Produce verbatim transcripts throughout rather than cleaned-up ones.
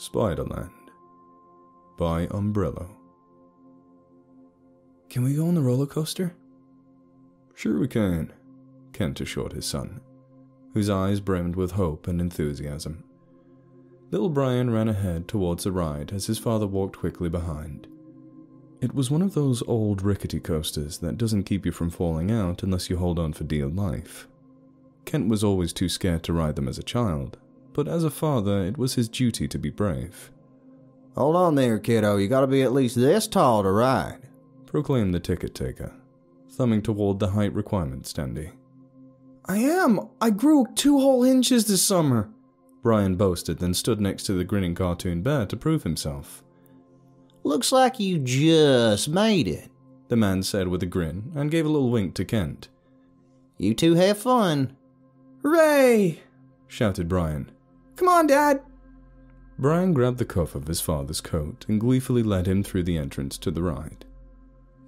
Spiderland by Umbrello. Can we go on the roller coaster? Sure we can, Kent assured his son, whose eyes brimmed with hope and enthusiasm. Little Brian ran ahead towards the ride as his father walked quickly behind. It was one of those old rickety coasters that doesn't keep you from falling out unless you hold on for dear life. Kent was always too scared to ride them as a child, but as a father it was his duty to be brave. "Hold on there, kiddo, you gotta be at least this tall to ride," proclaimed the ticket taker, thumbing toward the height requirement standee. "I am! I grew two whole inches this summer!" Brian boasted, then stood next to the grinning cartoon bear to prove himself. "Looks like you just made it," the man said with a grin, and gave a little wink to Kent. "You two have fun." "Hooray!" shouted Brian. "Come on, Dad!" Brian grabbed the cuff of his father's coat and gleefully led him through the entrance to the ride.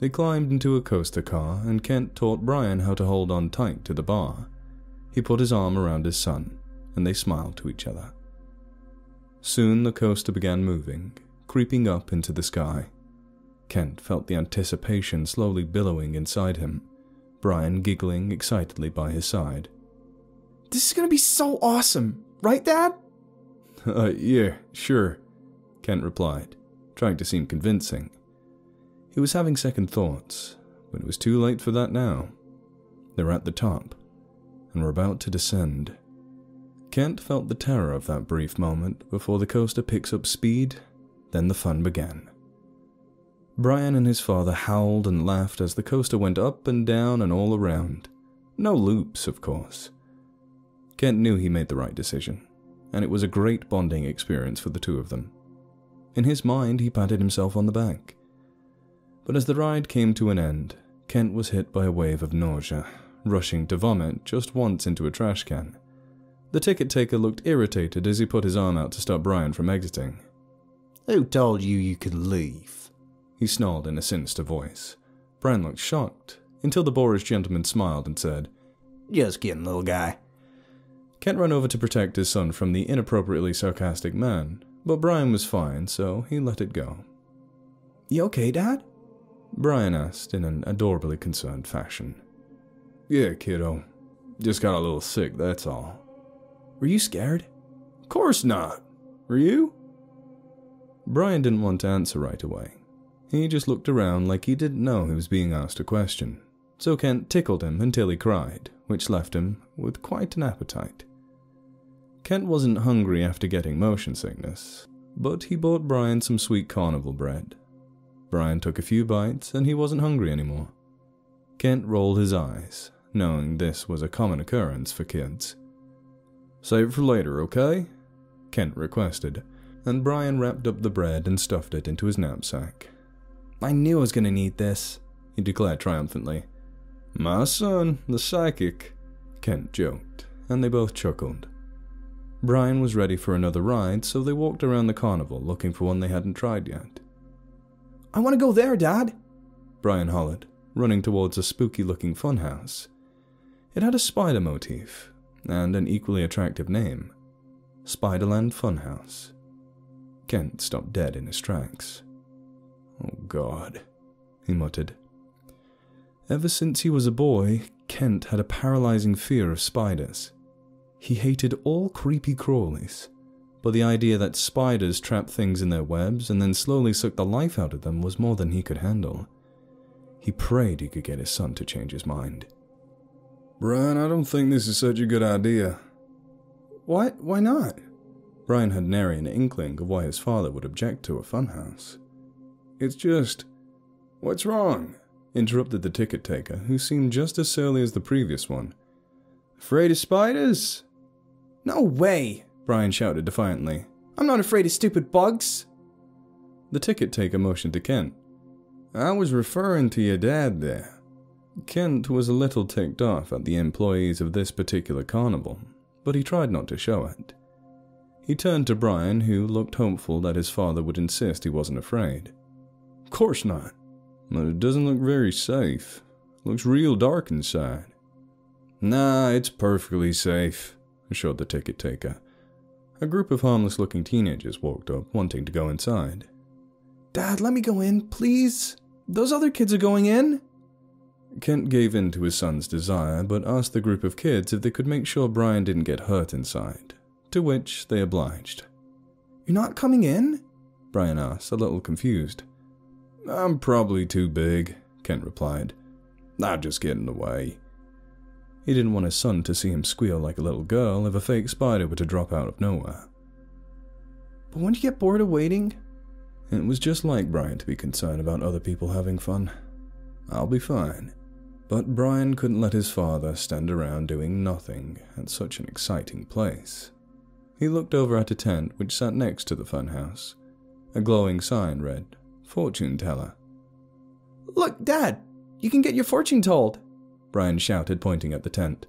They climbed into a coaster car, and Kent taught Brian how to hold on tight to the bar. He put his arm around his son, and they smiled to each other. Soon the coaster began moving, creeping up into the sky. Kent felt the anticipation slowly billowing inside him, Brian giggling excitedly by his side. "This is going to be so awesome, right, Dad?" uh, yeah, sure, Kent replied, trying to seem convincing. He was having second thoughts, but it was too late for that now. They were at the top, and were about to descend. Kent felt the terror of that brief moment before the coaster picks up speed, then the fun began. Brian and his father howled and laughed as the coaster went up and down and all around. No loops, of course. Kent knew he made the right decision, and it was a great bonding experience for the two of them. In his mind, he patted himself on the back. But as the ride came to an end, Kent was hit by a wave of nausea, rushing to vomit just once into a trash can. The ticket taker looked irritated as he put his arm out to stop Brian from exiting. "Who told you you could leave?" he snarled in a sinister voice. Brian looked shocked, until the boorish gentleman smiled and said, "Just kidding, little guy." Kent ran over to protect his son from the inappropriately sarcastic man, but Brian was fine, so he let it go. "You okay, Dad?" Brian asked in an adorably concerned fashion. "Yeah, kiddo. Just got a little sick, that's all." "Were you scared?" "Of course not. Were you?" Brian didn't want to answer right away. He just looked around like he didn't know he was being asked a question. So Kent tickled him until he cried, which left him with quite an appetite. Kent wasn't hungry after getting motion sickness, but he bought Brian some sweet carnival bread. Brian took a few bites and he wasn't hungry anymore. Kent rolled his eyes, knowing this was a common occurrence for kids. "Save it for later, okay?" Kent requested, and Brian wrapped up the bread and stuffed it into his knapsack. "I knew I was going to need this," he declared triumphantly. "My son, the psychic," Kent joked, and they both chuckled. Brian was ready for another ride, so they walked around the carnival looking for one they hadn't tried yet. "I want to go there, Dad," Brian hollered, running towards a spooky-looking funhouse. It had a spider motif, and an equally attractive name, Spiderland Funhouse. Kent stopped dead in his tracks. "Oh God," he muttered. Ever since he was a boy, Kent had a paralyzing fear of spiders. He hated all creepy crawlies, but the idea that spiders trap things in their webs and then slowly suck the life out of them was more than he could handle. He prayed he could get his son to change his mind. "Brian, I don't think this is such a good idea." "What? Why not?" Brian had nary an inkling of why his father would object to a funhouse. "It's just... What's wrong?" interrupted the ticket taker, who seemed just as surly as the previous one. "Afraid of spiders?" "No way!" Brian shouted defiantly. "I'm not afraid of stupid bugs!" The ticket taker motioned to Kent. "I was referring to your dad there." Kent was a little ticked off at the employees of this particular carnival, but he tried not to show it. He turned to Brian, who looked hopeful that his father would insist he wasn't afraid. "Of course not. But it doesn't look very safe. It looks real dark inside." "Nah, it's perfectly safe," assured the ticket taker. A group of harmless-looking teenagers walked up, wanting to go inside. "Dad, let me go in, please. Those other kids are going in." Kent gave in to his son's desire, but asked the group of kids if they could make sure Brian didn't get hurt inside, to which they obliged. "You're not coming in?" Brian asked, a little confused. "I'm probably too big," Kent replied. "I'll just get in the way." He didn't want his son to see him squeal like a little girl if a fake spider were to drop out of nowhere. "But won't you get bored of waiting?" It was just like Brian to be concerned about other people having fun. "I'll be fine." But Brian couldn't let his father stand around doing nothing at such an exciting place. He looked over at a tent which sat next to the funhouse. A glowing sign read, "Fortune Teller." "Look, Dad, you can get your fortune told," Brian shouted, pointing at the tent.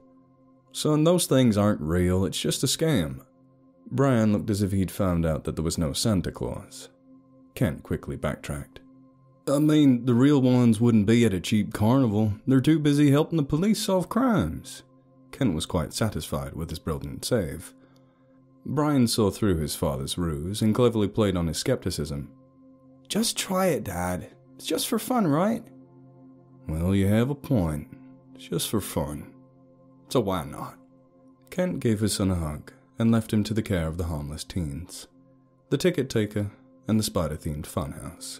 "Son, those things aren't real, it's just a scam." Brian looked as if he'd found out that there was no Santa Claus. Kent quickly backtracked. "I mean, the real ones wouldn't be at a cheap carnival. They're too busy helping the police solve crimes." Kent was quite satisfied with his brilliant save. Brian saw through his father's ruse and cleverly played on his skepticism. "Just try it, Dad. It's just for fun, right?" "Well, you have a point. It's just for fun. So why not?" Kent gave his son a hug and left him to the care of the harmless teens, the ticket taker, and the spider-themed funhouse.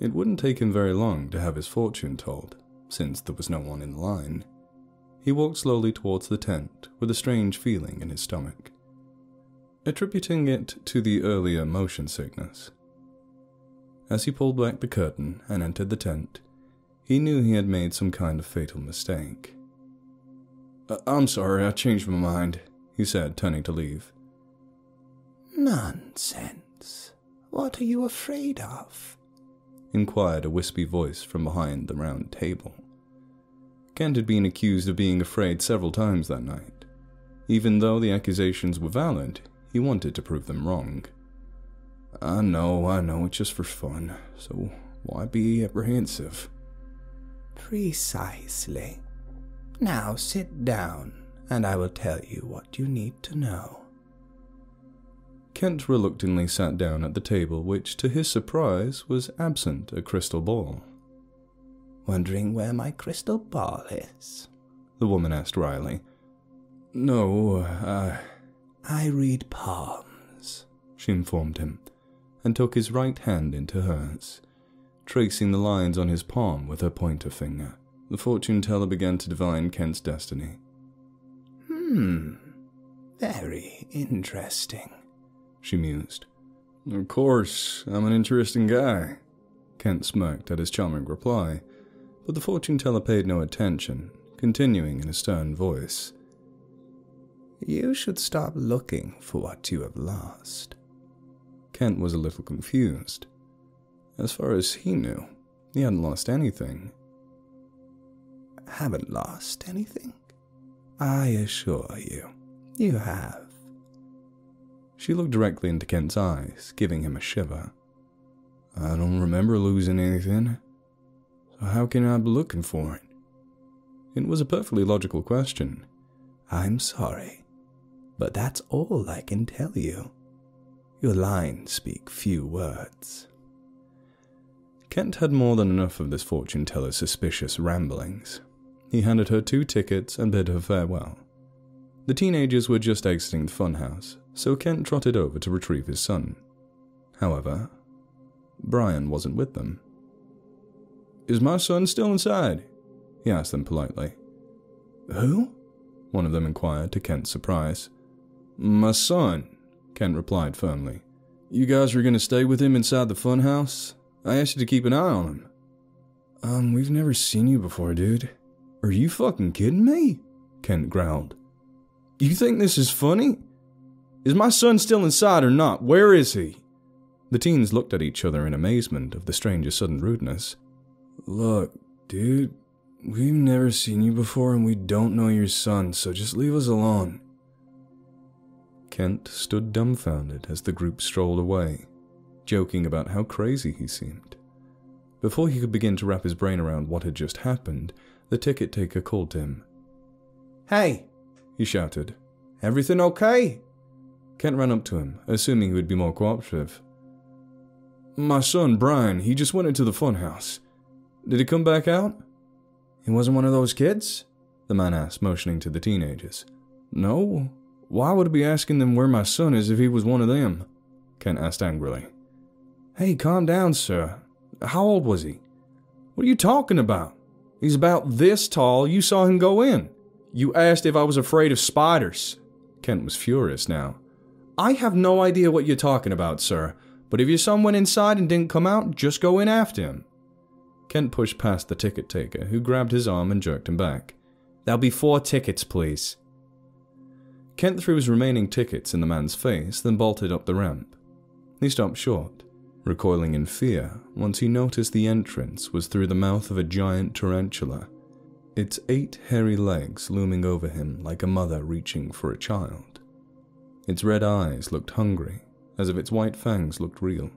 It wouldn't take him very long to have his fortune told, since there was no one in line. He walked slowly towards the tent with a strange feeling in his stomach, attributing it to the earlier motion sickness. As he pulled back the curtain and entered the tent, he knew he had made some kind of fatal mistake. I I'm sorry, I changed my mind," he said, turning to leave. "Nonsense. What are you afraid of?" inquired a wispy voice from behind the round table. Kent had been accused of being afraid several times that night. Even though the accusations were valid, he wanted to prove them wrong. "I know, I know, it's just for fun, so why be apprehensive?" "Precisely. Now sit down, and I will tell you what you need to know." Kent reluctantly sat down at the table, which, to his surprise, was absent a crystal ball. "Wondering where my crystal ball is?" the woman asked wryly. "No, I... I read palms," she informed him, and took his right hand into hers, tracing the lines on his palm with her pointer finger. The fortune teller began to divine Kent's destiny. "Hmm, very interesting," she mused. "Of course, I'm an interesting guy," Kent smirked at his charming reply, but the fortune teller paid no attention, continuing in a stern voice. "You should stop looking for what you have lost." Kent was a little confused. As far as he knew, he hadn't lost anything. "Haven't lost anything? I assure you, you have." She looked directly into Kent's eyes, giving him a shiver. "I don't remember losing anything, so how can I be looking for it?" It was a perfectly logical question. "I'm sorry, but that's all I can tell you. Your lines speak few words." Kent had more than enough of this fortune teller's suspicious ramblings. He handed her two tickets and bid her farewell. The teenagers were just exiting the funhouse, so Kent trotted over to retrieve his son. However, Brian wasn't with them. "Is my son still inside?" he asked them politely. "Who?" one of them inquired, to Kent's surprise. "My son," Kent replied firmly. "You guys were going to stay with him inside the funhouse? I asked you to keep an eye on him." Um, "we've never seen you before, dude." "Are you fucking kidding me?" Kent growled. "You think this is funny? Is my son still inside or not? Where is he?" The teens looked at each other in amazement of the stranger's sudden rudeness. "Look, dude, we've never seen you before and we don't know your son, so just leave us alone." Kent stood dumbfounded as the group strolled away, joking about how crazy he seemed. Before he could begin to wrap his brain around what had just happened, the ticket taker called to him. "Hey!" he shouted. "Everything okay?" Kent ran up to him, assuming he would be more cooperative. My son, Brian, he just went into the funhouse. Did he come back out? He wasn't one of those kids? The man asked, motioning to the teenagers. No. Why would I be asking them where my son is if he was one of them? Kent asked angrily. Hey, calm down, sir. How old was he? What are you talking about? He's about this tall. You saw him go in. You asked if I was afraid of spiders. Kent was furious now. I have no idea what you're talking about, sir. But if your son went inside and didn't come out, just go in after him. Kent pushed past the ticket taker, who grabbed his arm and jerked him back. There'll be four tickets, please. Kent threw his remaining tickets in the man's face, then bolted up the ramp. He stopped short, recoiling in fear once he noticed the entrance was through the mouth of a giant tarantula, its eight hairy legs looming over him like a mother reaching for a child. Its red eyes looked hungry, as if its white fangs looked real.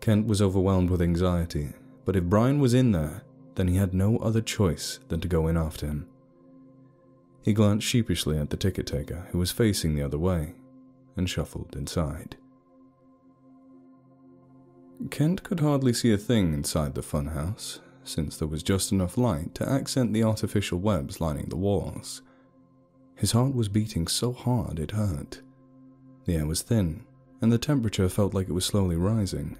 Kent was overwhelmed with anxiety, but if Brian was in there, then he had no other choice than to go in after him. He glanced sheepishly at the ticket taker, who was facing the other way, and shuffled inside. Kent could hardly see a thing inside the funhouse, since there was just enough light to accent the artificial webs lining the walls. His heart was beating so hard it hurt. The air was thin, and the temperature felt like it was slowly rising.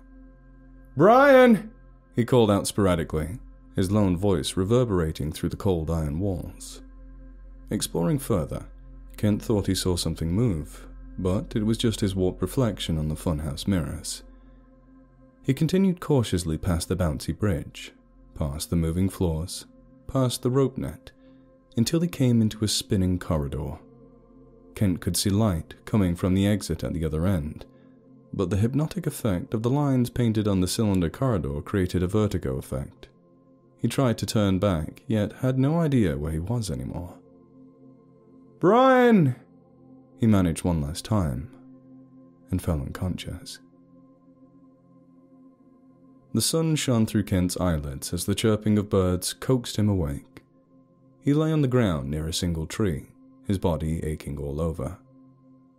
"Brian!" he called out sporadically, his lone voice reverberating through the cold iron walls. Exploring further, Kent thought he saw something move, but it was just his warped reflection on the funhouse mirrors. He continued cautiously past the bouncy bridge, past the moving floors, past the rope net, until he came into a spinning corridor. Kent could see light coming from the exit at the other end, but the hypnotic effect of the lines painted on the cylinder corridor created a vertigo effect. He tried to turn back, yet had no idea where he was anymore. Brian! He managed one last time, and fell unconscious. The sun shone through Kent's eyelids as the chirping of birds coaxed him awake. He lay on the ground near a single tree, his body aching all over.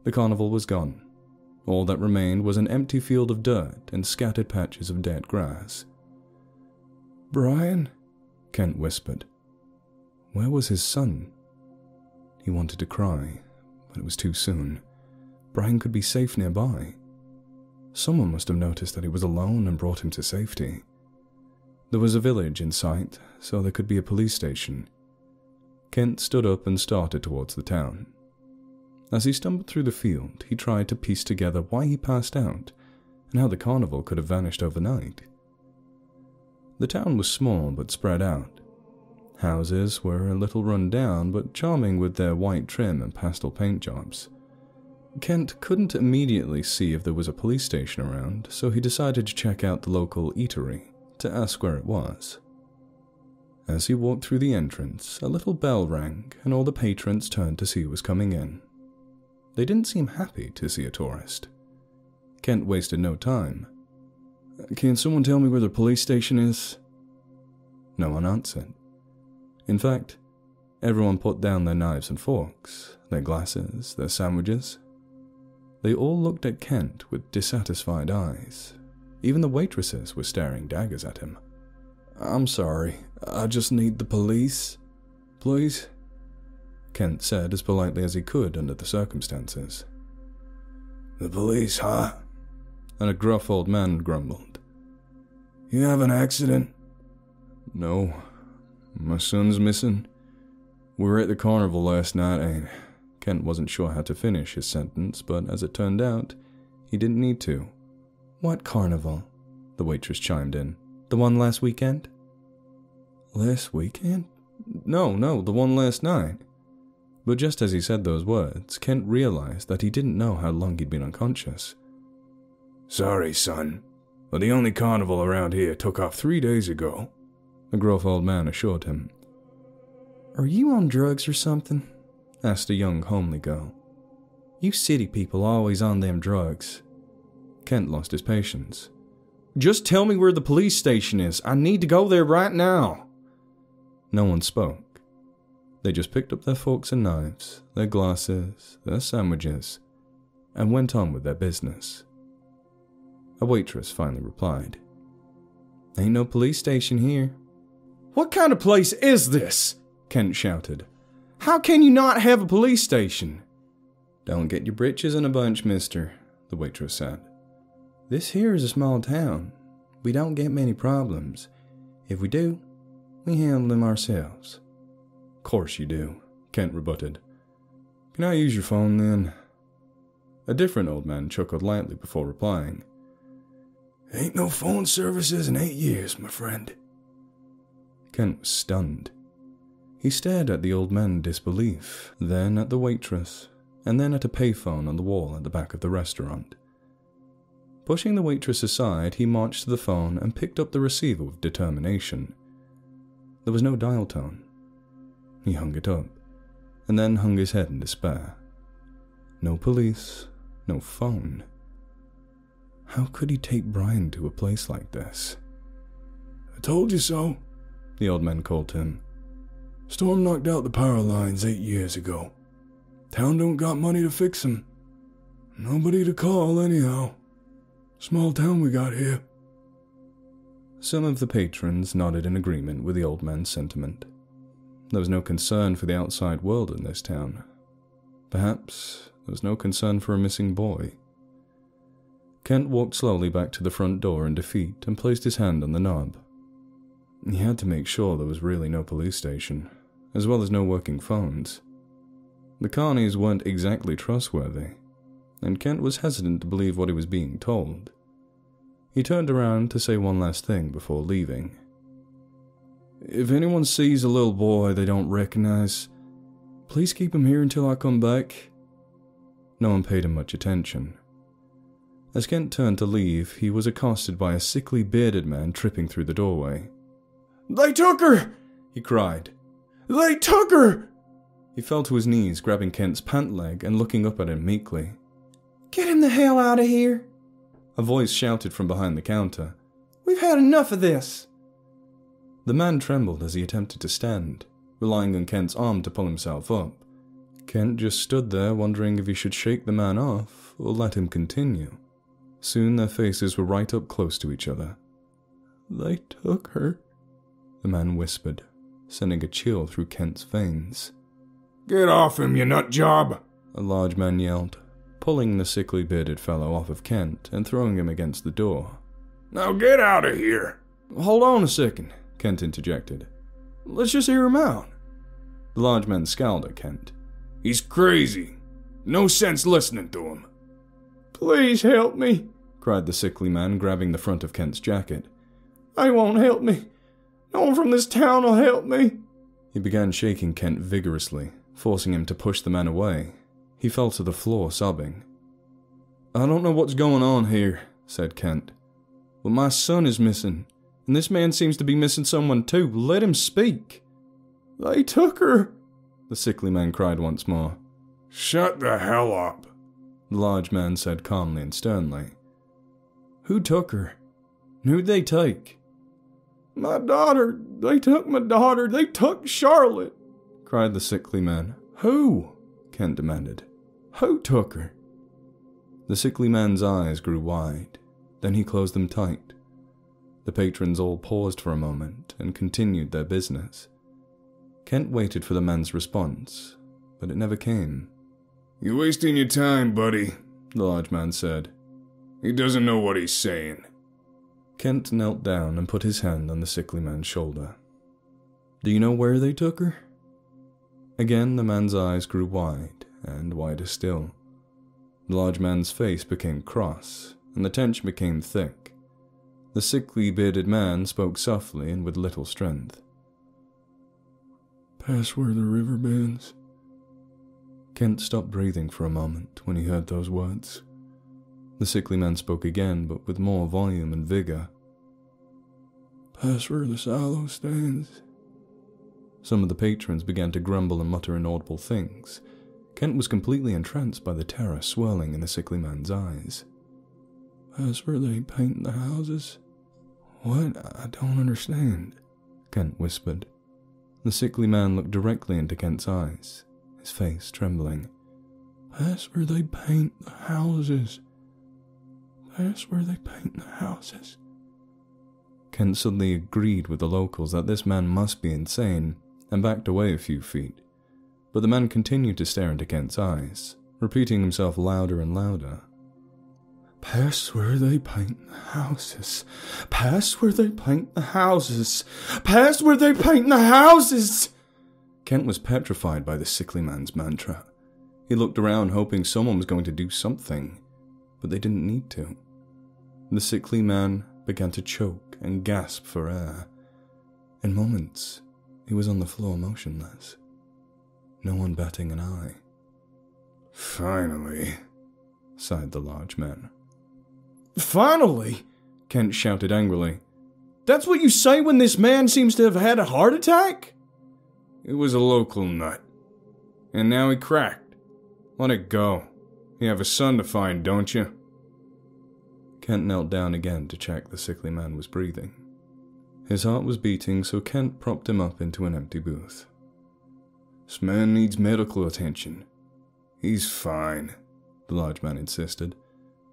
The carnival was gone. All that remained was an empty field of dirt and scattered patches of dead grass. Brian? Kent whispered. Where was his son? He wanted to cry, but it was too soon. Brian could be safe nearby. Someone must have noticed that he was alone and brought him to safety. There was a village in sight, so there could be a police station. Kent stood up and started towards the town. As he stumbled through the field, he tried to piece together why he passed out and how the carnival could have vanished overnight. The town was small but spread out. Houses were a little run down, but charming with their white trim and pastel paint jobs. Kent couldn't immediately see if there was a police station around, so he decided to check out the local eatery to ask where it was. As he walked through the entrance, a little bell rang, and all the patrons turned to see who was coming in. They didn't seem happy to see a tourist. Kent wasted no time. Can someone tell me where the police station is? No one answered. In fact, everyone put down their knives and forks, their glasses, their sandwiches. They all looked at Kent with dissatisfied eyes. Even the waitresses were staring daggers at him. I'm sorry, I just need the police, please, Kent said as politely as he could under the circumstances. The police, huh? And a gruff old man grumbled. You have an accident? No. My son's missing. We were at the carnival last night and... Kent wasn't sure how to finish his sentence, but as it turned out, he didn't need to. What carnival? The waitress chimed in. The one last weekend? Last weekend? No, no, the one last night. But just as he said those words, Kent realized that he didn't know how long he'd been unconscious. Sorry, son, but the only carnival around here took off three days ago. The gruff old man assured him. Are you on drugs or something? Asked a young homely girl. You city people always on them drugs. Kent lost his patience. Just tell me where the police station is. I need to go there right now. No one spoke. They just picked up their forks and knives, their glasses, their sandwiches, and went on with their business. A waitress finally replied, "Ain't no police station here." "What kind of place is this?" Kent shouted. "How can you not have a police station?" "Don't get your britches in a bunch, mister," the waitress said. "This here is a small town. We don't get many problems. If we do, we handle them ourselves." "Course you do," Kent rebutted. "Can I use your phone then?" A different old man chuckled lightly before replying, "Ain't no phone services in eight years, my friend." Kent was stunned. He stared at the old man in disbelief, then at the waitress, and then at a payphone on the wall at the back of the restaurant. Pushing the waitress aside, he marched to the phone and picked up the receiver with determination. There was no dial tone. He hung it up, and then hung his head in despair. No police, no phone. How could he take Brian to a place like this? "I told you so," the old man called to him. "Storm knocked out the power lines eight years ago. Town don't got money to fix them. Nobody to call anyhow. Small town we got here." Some of the patrons nodded in agreement with the old man's sentiment. There was no concern for the outside world in this town. Perhaps there was no concern for a missing boy. Kent walked slowly back to the front door in defeat and placed his hand on the knob. He had to make sure there was really no police station, as well as no working phones. The carnies weren't exactly trustworthy, and Kent was hesitant to believe what he was being told. He turned around to say one last thing before leaving. "If anyone sees a little boy they don't recognize, please keep him here until I come back." No one paid him much attention. As Kent turned to leave, he was accosted by a sickly bearded man tripping through the doorway. "They took her!" he cried. "They took her!" He fell to his knees, grabbing Kent's pant leg and looking up at him meekly. "Get him the hell out of here!" a voice shouted from behind the counter. "We've had enough of this!" The man trembled as he attempted to stand, relying on Kent's arm to pull himself up. Kent just stood there wondering if he should shake the man off or let him continue. Soon their faces were right up close to each other. "They took her," the man whispered, sending a chill through Kent's veins. "Get off him, you nut job!" a large man yelled, pulling the sickly bearded fellow off of Kent and throwing him against the door. "Now get out of here!" "Hold on a second," Kent interjected. "Let's just hear him out." The large man scowled at Kent. "He's crazy. No sense listening to him." "Please help me," cried the sickly man, grabbing the front of Kent's jacket. "They won't help me. No one from this town will help me." He began shaking Kent vigorously, forcing him to push the man away. He fell to the floor, sobbing. "I don't know what's going on here," said Kent, "but my son is missing. And this man seems to be missing someone too. Let him speak." "They took her," the sickly man cried once more. "Shut the hell up," the large man said calmly and sternly. "Who took her? Who'd they take?" "My daughter. They took my daughter. They took Charlotte," cried the sickly man. "Who?" Kent demanded. "Who took her?" The sickly man's eyes grew wide. Then he closed them tight. The patrons all paused for a moment and continued their business. Kent waited for the man's response, but it never came. "You're wasting your time, buddy," the large man said. "He doesn't know what he's saying." Kent knelt down and put his hand on the sickly man's shoulder. "Do you know where they took her?" Again the man's eyes grew wide, and wider still. The large man's face became cross, and the tension became thick. The sickly bearded man spoke softly and with little strength. "Past where the river bends." Kent stopped breathing for a moment when he heard those words. The sickly man spoke again, but with more volume and vigor. "Past where the silo stands." Some of the patrons began to grumble and mutter inaudible things. Kent was completely entranced by the terror swirling in the sickly man's eyes. "That's where they paint the houses." "What? I don't understand," Kent whispered. The sickly man looked directly into Kent's eyes, his face trembling. That's where they paint the houses. That's where they paint the houses. Kent suddenly agreed with the locals that this man must be insane and backed away a few feet. But the man continued to stare into Kent's eyes, repeating himself louder and louder. Past where they paint the houses. Past where they paint the houses. Past where they paint the houses. Kent was petrified by the sickly man's mantra. He looked around, hoping someone was going to do something, but they didn't need to. The sickly man began to choke and gasp for air. In moments, he was on the floor motionless, no one batting an eye. Finally, sighed the large man. Finally, Kent shouted angrily. That's what you say when this man seems to have had a heart attack? It was a local nut, and now he cracked. Let it go. You have a son to find, don't you? Kent knelt down again to check the sickly man was breathing. His heart was beating, so Kent propped him up into an empty booth. This man needs medical attention. He's fine, the large man insisted,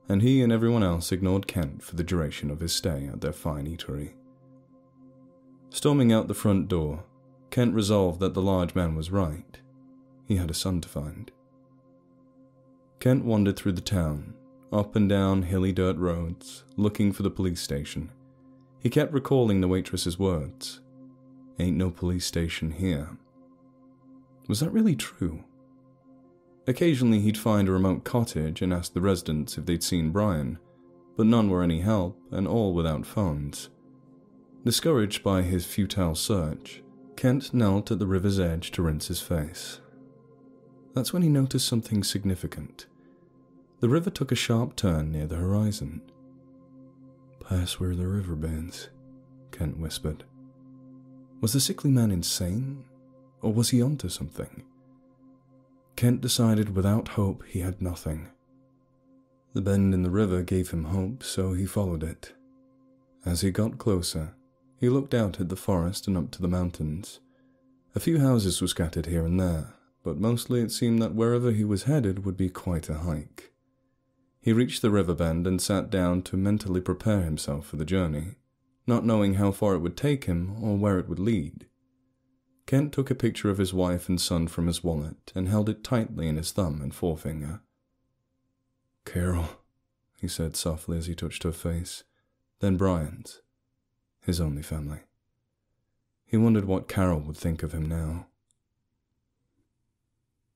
and he and everyone else ignored Kent for the duration of his stay at their fine eatery. Storming out the front door, Kent resolved that the large man was right. He had a son to find. Kent wandered through the town, up and down hilly dirt roads, looking for the police station. He kept recalling the waitress's words. Ain't no police station here. Was that really true? Occasionally he'd find a remote cottage and ask the residents if they'd seen Brian, but none were any help and all without phones. Discouraged by his futile search, Kent knelt at the river's edge to rinse his face. That's when he noticed something significant. The river took a sharp turn near the horizon. Past where the river bends, Kent whispered. Was the sickly man insane, or was he onto something? Kent decided without hope he had nothing. The bend in the river gave him hope, so he followed it. As he got closer, he looked out at the forest and up to the mountains. A few houses were scattered here and there, but mostly it seemed that wherever he was headed would be quite a hike. He reached the riverbend and sat down to mentally prepare himself for the journey, not knowing how far it would take him or where it would lead. Kent took a picture of his wife and son from his wallet and held it tightly in his thumb and forefinger. Carol, he said softly as he touched her face, then Brian's, his only family. He wondered what Carol would think of him now.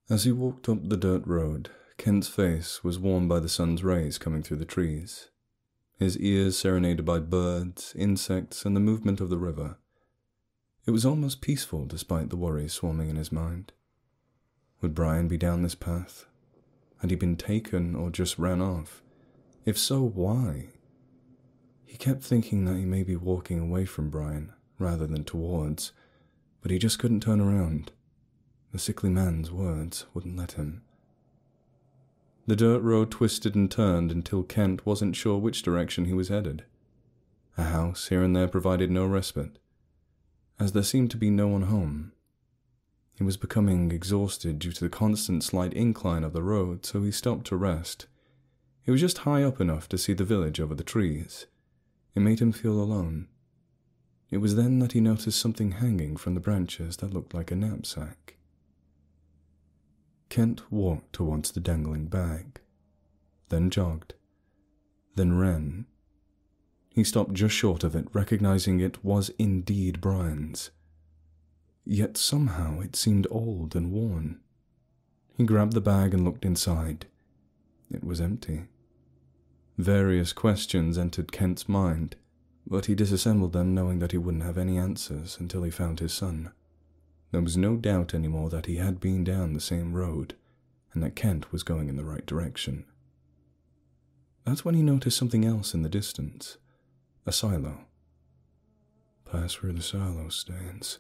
As he walked up the dirt road, Kent's face was warmed by the sun's rays coming through the trees, his ears serenaded by birds, insects, and the movement of the river. It was almost peaceful despite the worries swarming in his mind. Would Brian be down this path? Had he been taken or just ran off? If so, why? He kept thinking that he may be walking away from Brian rather than towards, but he just couldn't turn around. The sickly man's words wouldn't let him. The dirt road twisted and turned until Kent wasn't sure which direction he was headed. A house here and there provided no respite, as there seemed to be no one home. He was becoming exhausted due to the constant slight incline of the road, so he stopped to rest. He was just high up enough to see the village over the trees. It made him feel alone. It was then that he noticed something hanging from the branches that looked like a knapsack. Kent walked towards the dangling bag, then jogged, then ran. He stopped just short of it, recognizing it was indeed Brian's. Yet somehow it seemed old and worn. He grabbed the bag and looked inside. It was empty. Various questions entered Kent's mind, but he disassembled them knowing that he wouldn't have any answers until he found his son. There was no doubt anymore that he had been down the same road, and that Kent was going in the right direction. That's when he noticed something else in the distance. A silo. Past where the silo stands.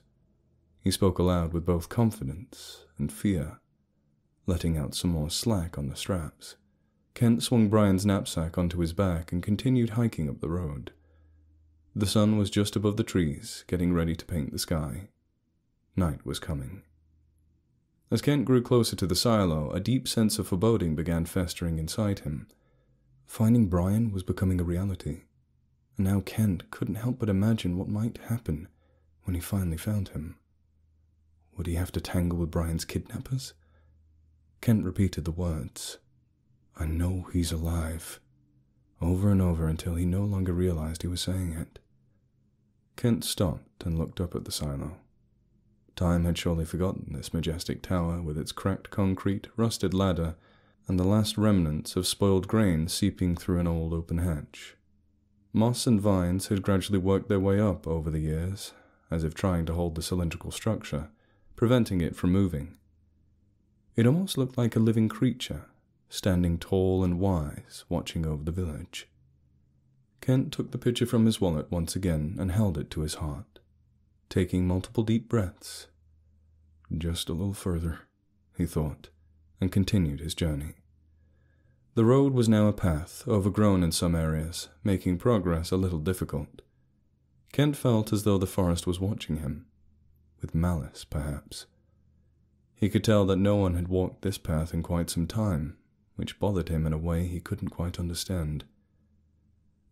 He spoke aloud with both confidence and fear, letting out some more slack on the straps. Kent swung Brian's knapsack onto his back and continued hiking up the road. The sun was just above the trees, getting ready to paint the sky. Night was coming. As Kent grew closer to the silo, a deep sense of foreboding began festering inside him. Finding Brian was becoming a reality, and now Kent couldn't help but imagine what might happen when he finally found him. Would he have to tangle with Brian's kidnappers? Kent repeated the words, "I know he's alive," over and over until he no longer realized he was saying it. Kent stopped and looked up at the silo. Time had surely forgotten this majestic tower with its cracked concrete, rusted ladder, and the last remnants of spoiled grain seeping through an old open hatch. Moss and vines had gradually worked their way up over the years, as if trying to hold the cylindrical structure, preventing it from moving. It almost looked like a living creature, standing tall and wise, watching over the village. Kent took the picture from his wallet once again and held it to his heart, taking multiple deep breaths. Just a little further, he thought, and continued his journey. The road was now a path, overgrown in some areas, making progress a little difficult. Kent felt as though the forest was watching him, with malice, perhaps. He could tell that no one had walked this path in quite some time, which bothered him in a way he couldn't quite understand.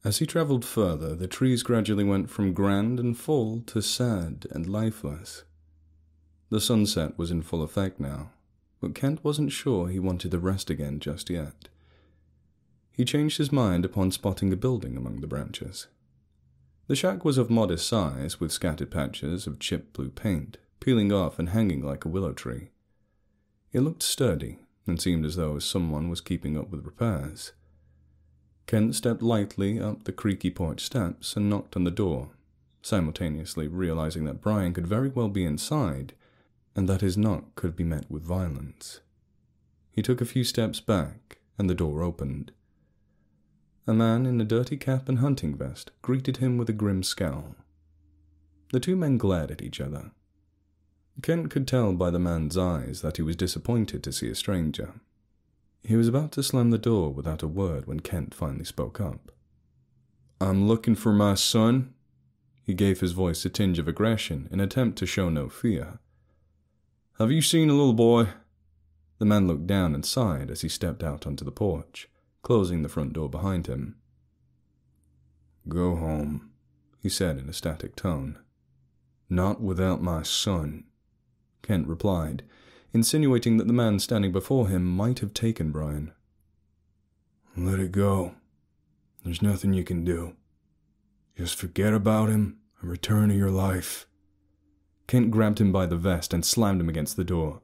As he travelled further, the trees gradually went from grand and full to sad and lifeless. The sunset was in full effect now, but Kent wasn't sure he wanted to rest again just yet. He changed his mind upon spotting a building among the branches. The shack was of modest size, with scattered patches of chipped blue paint, peeling off and hanging like a willow tree. It looked sturdy, and seemed as though someone was keeping up with repairs. Kent stepped lightly up the creaky porch steps and knocked on the door, simultaneously realizing that Brian could very well be inside, and that his knock could be met with violence. He took a few steps back, and the door opened. A man in a dirty cap and hunting vest greeted him with a grim scowl. The two men glared at each other. Kent could tell by the man's eyes that he was disappointed to see a stranger. He was about to slam the door without a word when Kent finally spoke up. "I'm looking for my son." He gave his voice a tinge of aggression in an attempt to show no fear. "Have you seen a little boy?" The man looked down and sighed as he stepped out onto the porch, closing the front door behind him. "Go home," he said in a static tone. "Not without my son," Kent replied, insinuating that the man standing before him might have taken Brian. "Let it go. There's nothing you can do. Just forget about him and return to your life." Kent grabbed him by the vest and slammed him against the door.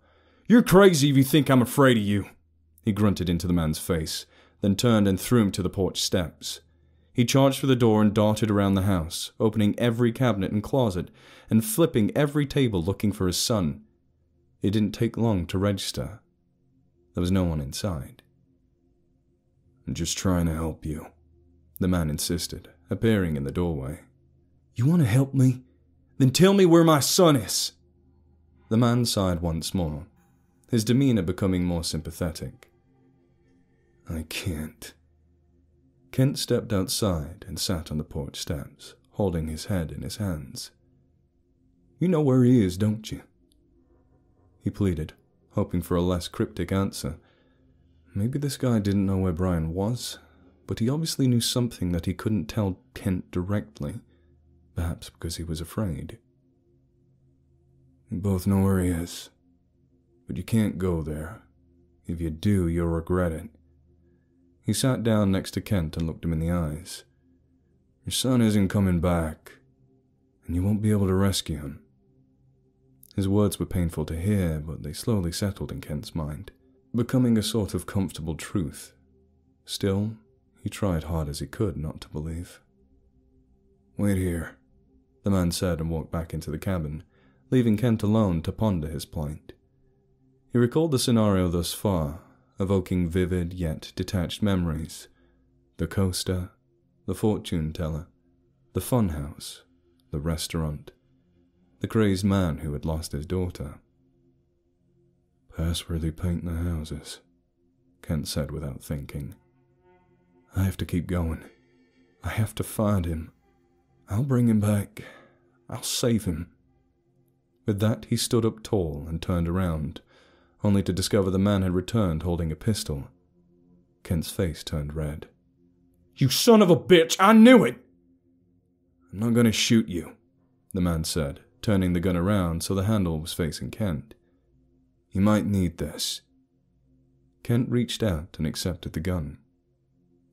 "You're crazy if you think I'm afraid of you," he grunted into the man's face, then turned and threw him to the porch steps. He charged for the door and darted around the house, opening every cabinet and closet, and flipping every table looking for his son. It didn't take long to register. There was no one inside. "I'm just trying to help you," the man insisted, appearing in the doorway. "You want to help me? Then tell me where my son is!" The man sighed once more, his demeanor becoming more sympathetic. "I can't." Kent stepped outside and sat on the porch steps, holding his head in his hands. "You know where he is, don't you?" he pleaded, hoping for a less cryptic answer. Maybe this guy didn't know where Brian was, but he obviously knew something that he couldn't tell Kent directly, perhaps because he was afraid. "You both know where he is, but you can't go there. If you do, you'll regret it." He sat down next to Kent and looked him in the eyes. "Your son isn't coming back, and you won't be able to rescue him." His words were painful to hear, but they slowly settled in Kent's mind, becoming a sort of comfortable truth. Still, he tried hard as he could not to believe. "Wait here," the man said and walked back into the cabin, leaving Kent alone to ponder his plight. He recalled the scenario thus far, evoking vivid yet detached memories. The coaster, the fortune teller, the funhouse, the restaurant, the crazed man who had lost his daughter. "Pass where they paint the houses," Kent said without thinking. "I have to keep going. I have to find him. I'll bring him back. I'll save him." With that he stood up tall and turned around, only to discover the man had returned holding a pistol. Kent's face turned red. "You son of a bitch! I knew it!" "I'm not going to shoot you," the man said, turning the gun around so the handle was facing Kent. "You might need this." Kent reached out and accepted the gun.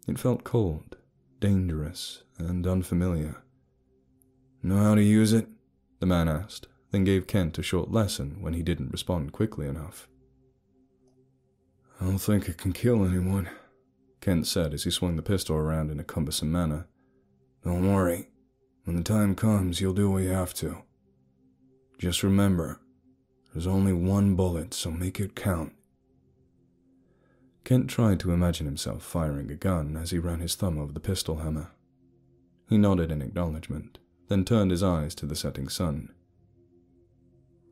It felt cold, dangerous, and unfamiliar. "Know how to use it?" the man asked, then gave Kent a short lesson when he didn't respond quickly enough. "I don't think it can kill anyone," Kent said as he swung the pistol around in a cumbersome manner. "Don't worry. When the time comes, you'll do what you have to. Just remember, there's only one bullet, so make it count." Kent tried to imagine himself firing a gun as he ran his thumb over the pistol hammer. He nodded in acknowledgement, then turned his eyes to the setting sun.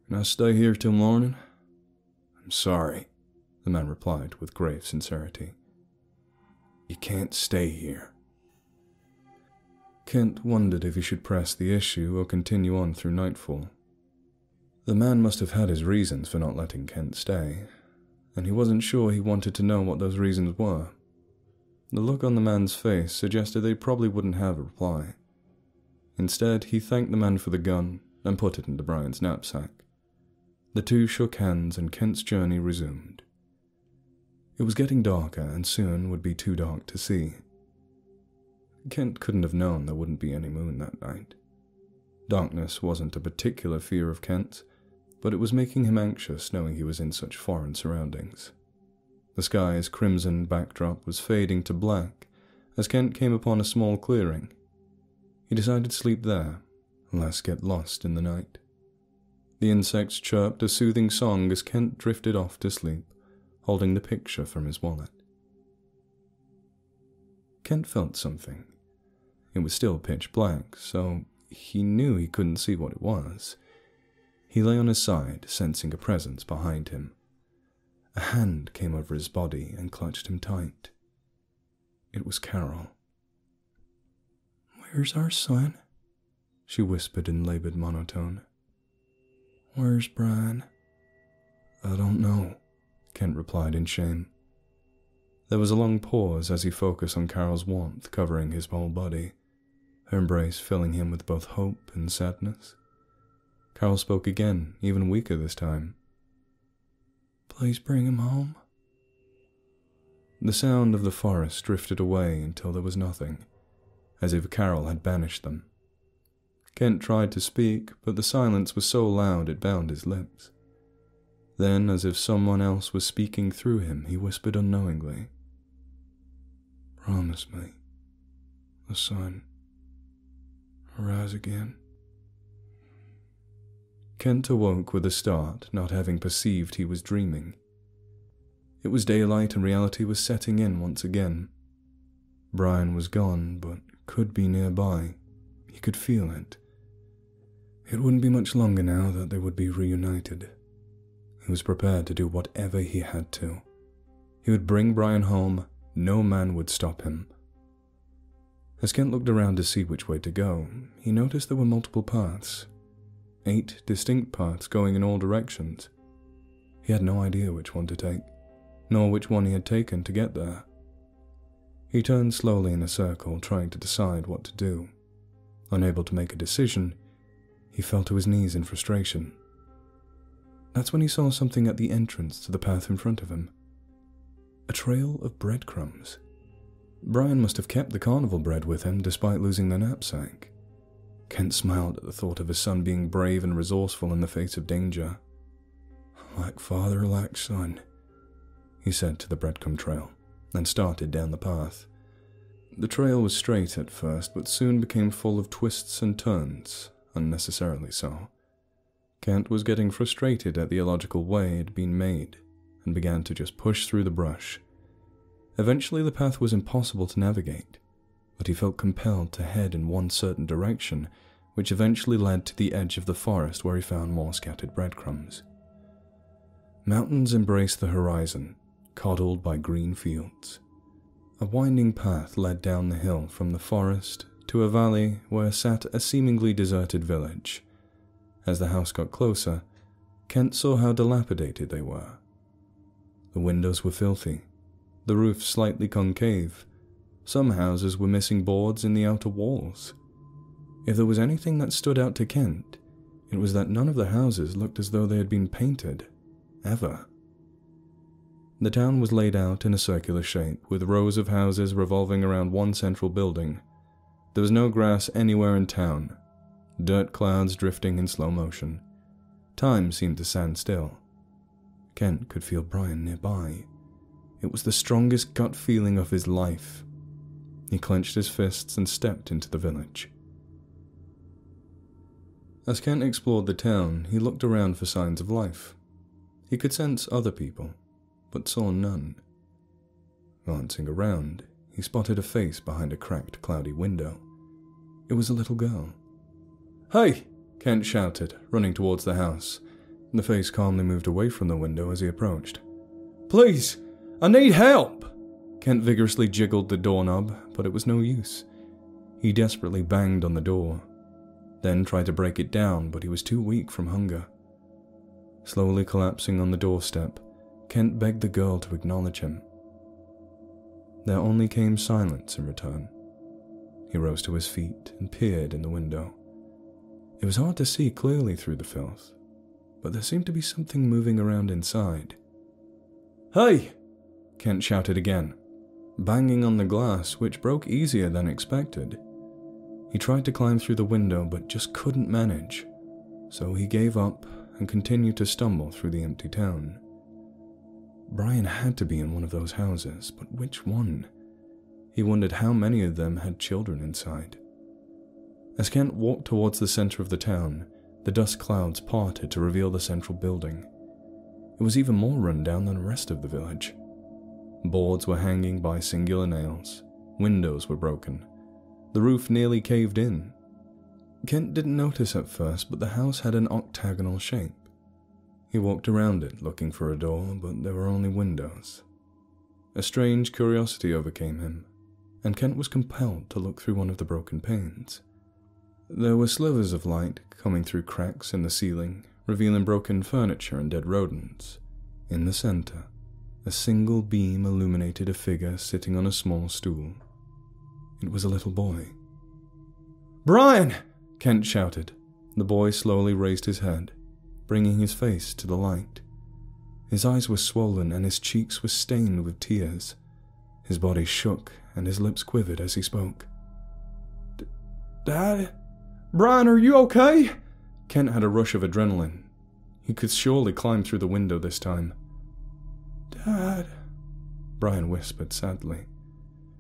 "Can I stay here till morning?" "I'm sorry," the man replied with grave sincerity. "You can't stay here." Kent wondered if he should press the issue or continue on through nightfall. The man must have had his reasons for not letting Kent stay, and he wasn't sure he wanted to know what those reasons were. The look on the man's face suggested they probably wouldn't have a reply. Instead, he thanked the man for the gun and put it into Brian's knapsack. The two shook hands and Kent's journey resumed. It was getting darker and soon would be too dark to see. Kent couldn't have known there wouldn't be any moon that night. Darkness wasn't a particular fear of Kent's, but it was making him anxious knowing he was in such foreign surroundings. The sky's crimson backdrop was fading to black as Kent came upon a small clearing. He decided to sleep there, unless get lost in the night. The insects chirped a soothing song as Kent drifted off to sleep, holding the picture from his wallet. Kent felt something. It was still pitch black, so he knew he couldn't see what it was. He lay on his side, sensing a presence behind him. A hand came over his body and clutched him tight. It was Carol. "Where's our son?" she whispered in labored monotone. "Where's Brian?" "I don't know," Kent replied in shame. There was a long pause as he focused on Carol's warmth covering his whole body, her embrace filling him with both hope and sadness. Carol spoke again, even weaker this time. "Please bring him home." The sound of the forest drifted away until there was nothing, as if Carol had banished them. Kent tried to speak, but the silence was so loud it bound his lips. Then, as if someone else was speaking through him, he whispered unknowingly, "Promise me, the sun will rise again." Kent awoke with a start, not having perceived he was dreaming. It was daylight and reality was setting in once again. Brian was gone, but could be nearby. He could feel it. It wouldn't be much longer now that they would be reunited. He was prepared to do whatever he had to. He would bring Brian home. No man would stop him. As Kent looked around to see which way to go, he noticed there were multiple paths. Eight distinct paths going in all directions. He had no idea which one to take, nor which one he had taken to get there. He turned slowly in a circle, trying to decide what to do. Unable to make a decision, he fell to his knees in frustration. That's when he saw something at the entrance to the path in front of him. A trail of breadcrumbs. Brian must have kept the carnival bread with him despite losing the knapsack. Kent smiled at the thought of his son being brave and resourceful in the face of danger. "Like father, like son," he said to the breadcrumb trail, and started down the path. The trail was straight at first, but soon became full of twists and turns, unnecessarily so. Kent was getting frustrated at the illogical way it had been made, and began to just push through the brush. Eventually the path was impossible to navigate, but he felt compelled to head in one certain direction, which eventually led to the edge of the forest where he found more scattered breadcrumbs. Mountains embraced the horizon, coddled by green fields. A winding path led down the hill from the forest to a valley where sat a seemingly deserted village. As the house got closer, Kent saw how dilapidated they were, The windows were filthy, the roof slightly concave. Some houses were missing boards in the outer walls. If there was anything that stood out to Kent, it was that none of the houses looked as though they had been painted, ever. The town was laid out in a circular shape, with rows of houses revolving around one central building. There was no grass anywhere in town, dirt clouds drifting in slow motion. Time seemed to stand still. Kent could feel Brian nearby. It was the strongest gut feeling of his life. He clenched his fists and stepped into the village. As Kent explored the town, he looked around for signs of life. He could sense other people, but saw none. Glancing around, he spotted a face behind a cracked, cloudy window. It was a little girl. "Hey!" Kent shouted, running towards the house. The face calmly moved away from the window as he approached. "Please! I need help!" Kent vigorously jiggled the doorknob, but it was no use. He desperately banged on the door, then tried to break it down, but he was too weak from hunger. Slowly collapsing on the doorstep, Kent begged the girl to acknowledge him. There only came silence in return. He rose to his feet and peered in the window. It was hard to see clearly through the filth, but there seemed to be something moving around inside. "Hey!" Kent shouted again, banging on the glass, which broke easier than expected. He tried to climb through the window, but just couldn't manage, so he gave up and continued to stumble through the empty town. Brian had to be in one of those houses, but which one? He wondered how many of them had children inside. As Kent walked towards the center of the town, the dust clouds parted to reveal the central building. It was even more run down than the rest of the village. Boards were hanging by singular nails, windows were broken, the roof nearly caved in. Kent didn't notice at first, but the house had an octagonal shape. He walked around it, looking for a door, but there were only windows. A strange curiosity overcame him, and Kent was compelled to look through one of the broken panes. There were slivers of light coming through cracks in the ceiling, revealing broken furniture and dead rodents. In the center, a single beam illuminated a figure sitting on a small stool. It was a little boy. "Brian!" Kent shouted. The boy slowly raised his head, bringing his face to the light. His eyes were swollen and his cheeks were stained with tears. His body shook and his lips quivered as he spoke. "Dad? Brian, are you okay?" Kent had a rush of adrenaline. He could surely climb through the window this time. "Dad," Brian whispered sadly.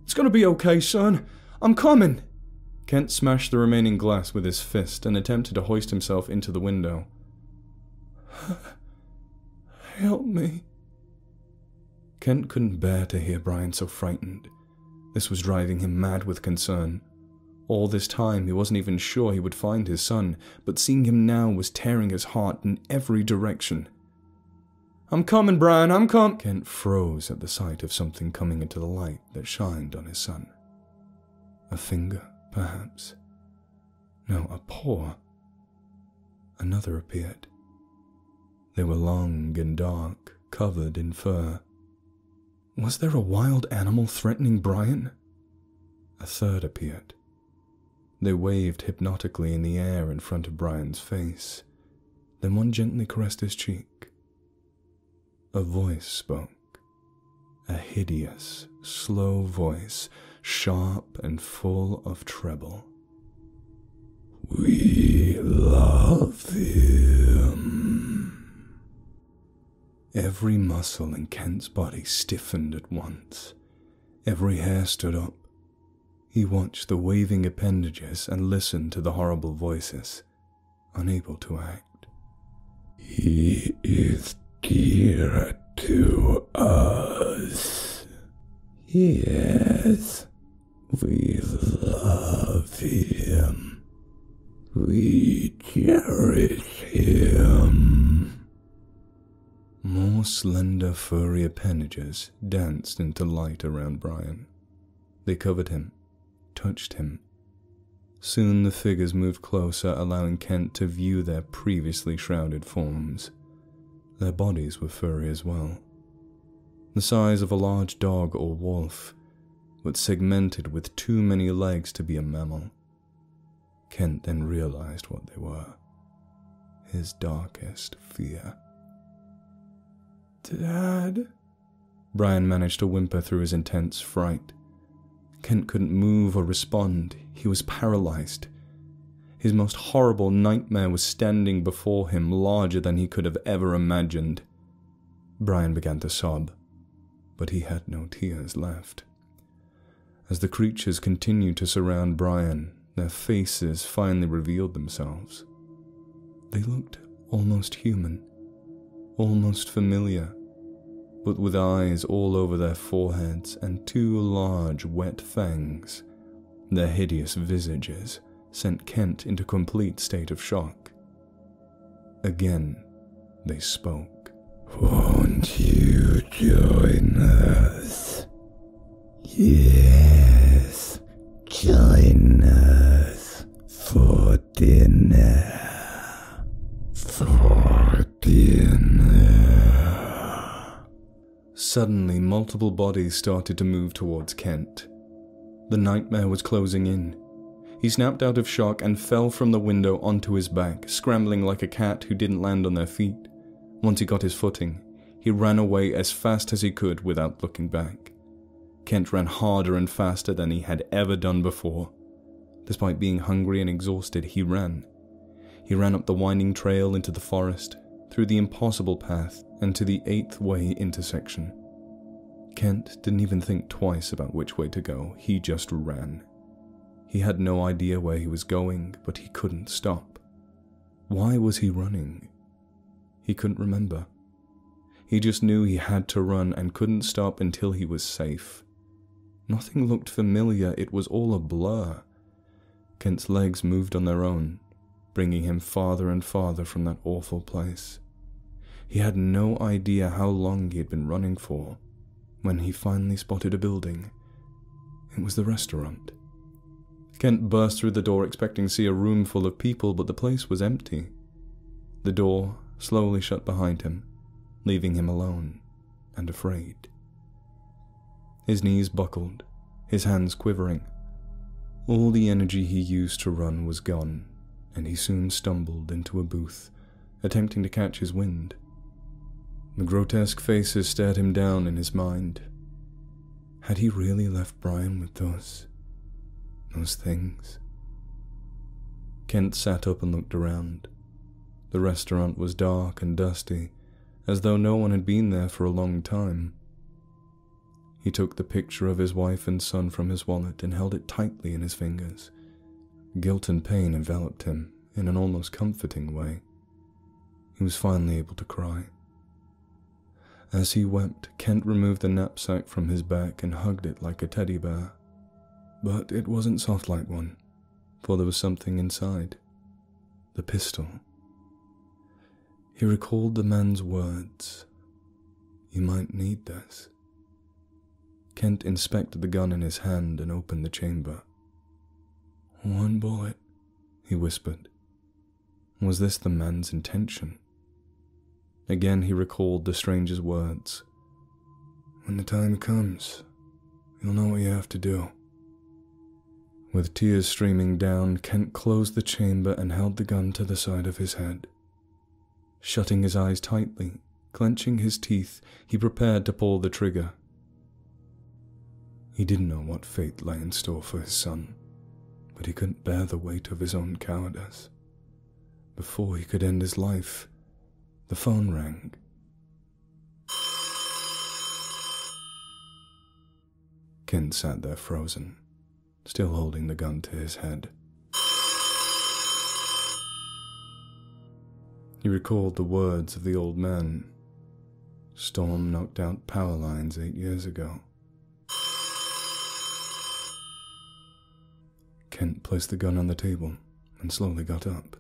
"It's gonna be okay, son. I'm coming." Kent smashed the remaining glass with his fist and attempted to hoist himself into the window. "Help me." Kent couldn't bear to hear Brian so frightened. This was driving him mad with concern. All this time he wasn't even sure he would find his son, but seeing him now was tearing his heart in every direction. "I'm coming, Brian, I'm com-" Kent froze at the sight of something coming into the light that shined on his son. A finger, perhaps. No, a paw. Another appeared. They were long and dark, covered in fur. Was there a wild animal threatening Brian? A third appeared. They waved hypnotically in the air in front of Brian's face. Then one gently caressed his cheek. A voice spoke, a hideous, slow voice, sharp and full of treble. "We love him." Every muscle in Kent's body stiffened at once. Every hair stood up. He watched the waving appendages and listened to the horrible voices, unable to act. "He is dear to us. Yes, we love him. We cherish him." More slender, furry appendages danced into light around Brian. They covered him, touched him. Soon the figures moved closer, allowing Kent to view their previously shrouded forms. Their bodies were furry as well. the size of a large dog or wolf, but segmented with too many legs to be a mammal. Kent then realized what they were. His darkest fear. "Dad?" Brian managed to whimper through his intense fright. Kent couldn't move or respond. He was paralyzed. His most horrible nightmare was standing before him, larger than he could have ever imagined. Brian began to sob, but he had no tears left. As the creatures continued to surround Brian, their faces finally revealed themselves. They looked almost human, almost familiar, but with eyes all over their foreheads and two large wet fangs. Their hideous visages sent Kent into a complete state of shock. Again, they spoke. "Won't you join us? Yes, join us for dinner. For dinner." Suddenly, multiple bodies started to move towards Kent. The nightmare was closing in. He snapped out of shock and fell from the window onto his back, scrambling like a cat who didn't land on their feet. Once he got his footing, he ran away as fast as he could without looking back. Kent ran harder and faster than he had ever done before. Despite being hungry and exhausted, he ran. He ran up the winding trail into the forest, through the impossible path, and to the Eighth Way intersection. Kent didn't even think twice about which way to go, he just ran. He had no idea where he was going, but he couldn't stop. Why was he running? He couldn't remember. He just knew he had to run and couldn't stop until he was safe. Nothing looked familiar, it was all a blur. Kent's legs moved on their own, bringing him farther and farther from that awful place. He had no idea how long he had been running for, when he finally spotted a building. It was the restaurant. Kent burst through the door expecting to see a room full of people, but the place was empty. The door slowly shut behind him, leaving him alone and afraid. His knees buckled, his hands quivering. All the energy he used to run was gone, and he soon stumbled into a booth, attempting to catch his wind. The grotesque faces stared him down in his mind. Had he really left Brian with those... those things? Kent sat up and looked around. The restaurant was dark and dusty, as though no one had been there for a long time. He took the picture of his wife and son from his wallet and held it tightly in his fingers. Guilt and pain enveloped him in an almost comforting way. He was finally able to cry. As he wept, Kent removed the knapsack from his back and hugged it like a teddy bear. But it wasn't soft like one, for there was something inside. The pistol. He recalled the man's words. "You might need this." Kent inspected the gun in his hand and opened the chamber. "One bullet," he whispered. Was this the man's intention? Again he recalled the stranger's words. "When the time comes, you'll know what you have to do." With tears streaming down, Kent closed the chamber and held the gun to the side of his head. Shutting his eyes tightly, clenching his teeth, he prepared to pull the trigger. He didn't know what fate lay in store for his son, but he couldn't bear the weight of his own cowardice. Before he could end his life, the phone rang. Kent sat there frozen, still holding the gun to his head. He recalled the words of the old man. "Storm knocked out power lines eight years ago." Kent placed the gun on the table and slowly got up.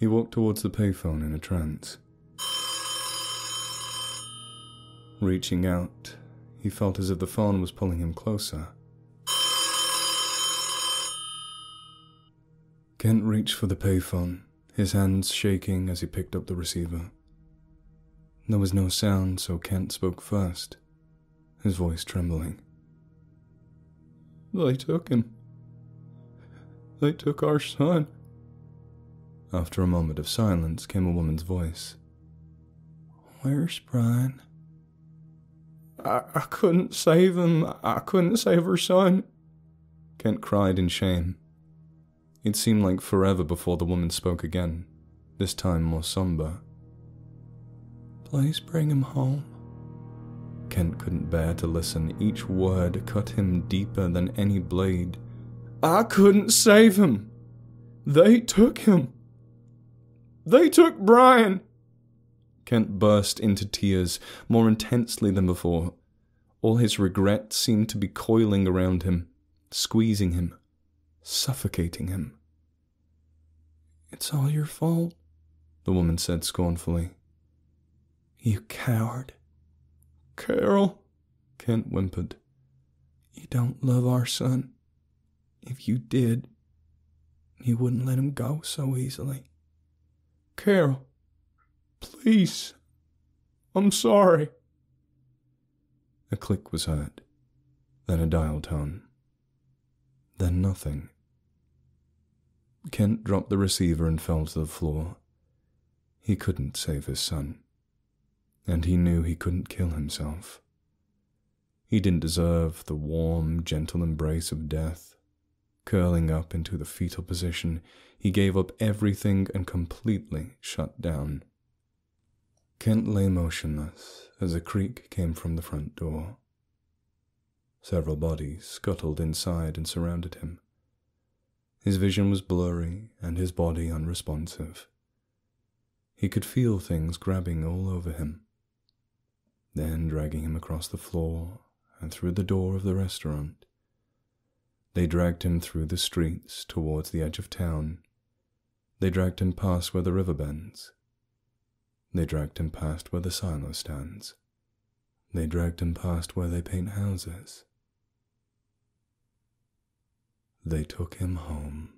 He walked towards the payphone in a trance. Reaching out, he felt as if the phone was pulling him closer. Kent reached for the payphone, his hands shaking as he picked up the receiver. There was no sound, so Kent spoke first, his voice trembling. They took him. They took our son. After a moment of silence came a woman's voice. Where's Brian? I, I couldn't save him. I couldn't save her son. Kent cried in shame. It seemed like forever before the woman spoke again, this time more somber. Please bring him home. Kent couldn't bear to listen. Each word cut him deeper than any blade. I couldn't save him. They took him. They took Brian. Kent burst into tears, more intensely than before. All his regret seemed to be coiling around him, squeezing him, suffocating him. It's all your fault, the woman said scornfully. You coward. Carol, Kent whimpered. You don't love our son. If you did, you wouldn't let him go so easily. Carol, please, I'm sorry. A click was heard, then a dial tone, then nothing. Kent dropped the receiver and fell to the floor. He couldn't save his son, and he knew he couldn't kill himself. He didn't deserve the warm, gentle embrace of death. Curling up into the fetal position, he gave up everything and completely shut down. Kent lay motionless as a creak came from the front door. Several bodies scuttled inside and surrounded him. His vision was blurry and his body unresponsive. He could feel things grabbing all over him, then dragging him across the floor and through the door of the restaurant. They dragged him through the streets towards the edge of town. They dragged him past where the river bends. They dragged him past where the silo stands. They dragged him past where they paint houses. They took him home.